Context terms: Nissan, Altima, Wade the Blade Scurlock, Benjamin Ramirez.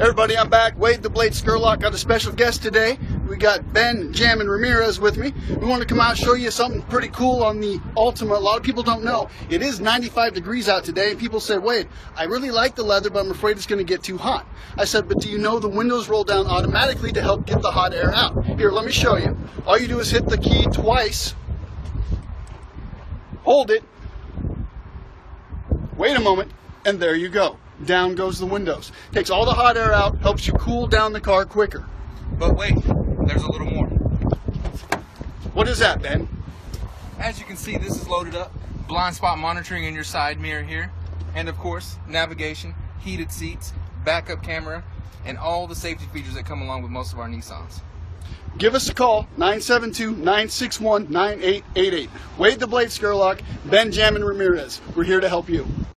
Everybody, I'm back. Wade the Blade Scurlock. Got a special guest today. We got Benjamin Ramirez with me. We want to come out and show you something pretty cool on the Altima. A lot of people don't know. It is 95 degrees out today, and people say, Wade, I really like the leather, but I'm afraid it's going to get too hot. I said, but do you know the windows roll down automatically to help get the hot air out? Here, let me show you. All you do is hit the key twice, hold it, wait a moment, and there you go. Down goes the windows. Takes all the hot air out, helps you cool down the car quicker. But wait, there's a little more. What is that, Ben? As you can see, this is loaded up. Blind spot monitoring in your side mirror here. And of course, navigation, heated seats, backup camera, and all the safety features that come along with most of our Nissans. Give us a call, 972-961-9888. Wade the Blade Scurlock, Benjamin Ramirez. We're here to help you.